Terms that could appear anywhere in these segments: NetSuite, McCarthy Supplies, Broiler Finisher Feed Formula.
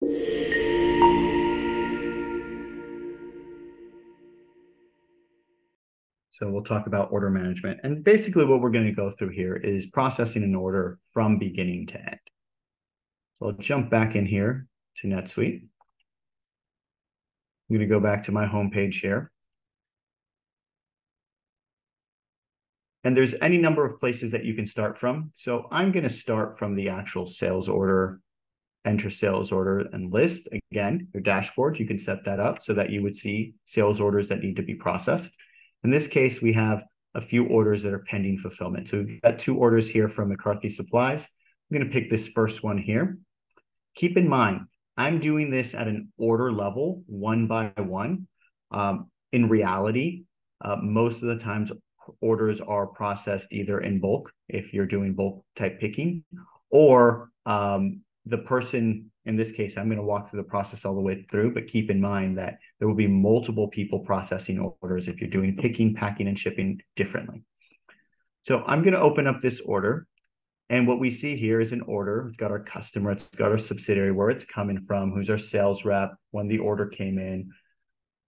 So we'll talk about order management. And basically what we're going to go through here is processing an order from beginning to end. So I'll jump back in here to NetSuite. I'm going to go back to my homepage here. And there's any number of places that you can start from. So I'm going to start from the actual sales order, enter sales order and list. Again, your dashboard, you can set that up so that you would see sales orders that need to be processed. In this case, we have a few orders that are pending fulfillment. So we've got two orders here from McCarthy Supplies. I'm going to pick this first one here. Keep in mind, I'm doing this at an order level, one by one. In reality, most of the times orders are processed either in bulk, if you're doing bulk type picking, or the person, in this case, I'm going to walk through the process all the way through, but keep in mind that there will be multiple people processing orders if you're doing picking, packing, and shipping differently. So I'm going to open up this order. And what we see here is an order. It's got our customer, it's got our subsidiary, where it's coming from, who's our sales rep, when the order came in,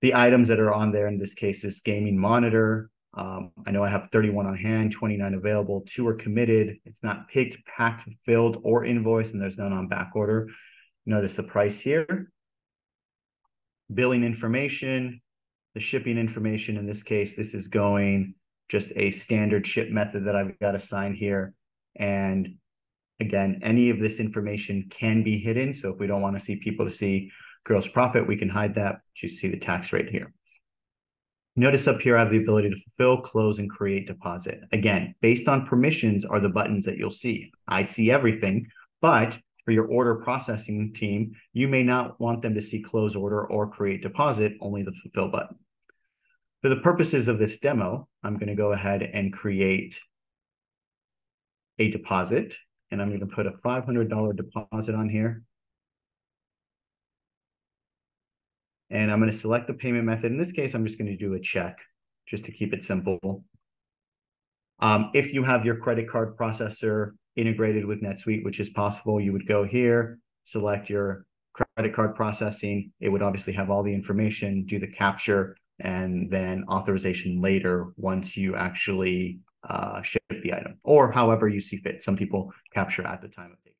the items that are on there. In this case, this gaming monitor. I know I have 31 on hand, 29 available, 2 are committed. It's not picked, packed, fulfilled, or invoiced, and there's none on back order. Notice the price here, billing information, the shipping information. In this case, this is going just a standard ship method that I've got assigned here. And again, any of this information can be hidden. So if we don't want to see people to see gross profit, we can hide that. But you see the tax rate here. Notice up here, I have the ability to fulfill, close, and create deposit. Again, based on permissions are the buttons that you'll see. I see everything, but for your order processing team, you may not want them to see close order or create deposit, only the fulfill button. For the purposes of this demo, I'm going to go ahead and create a deposit, and I'm going to put a $500 deposit on here. And I'm going to select the payment method. In this case, I'm just going to do a check just to keep it simple. If you have your credit card processor integrated with NetSuite, which is possible, you would go here, select your credit card processing. It would obviously have all the information, do the capture, and then authorization later once you actually ship the item, or however you see fit. Some people capture at the time of taking.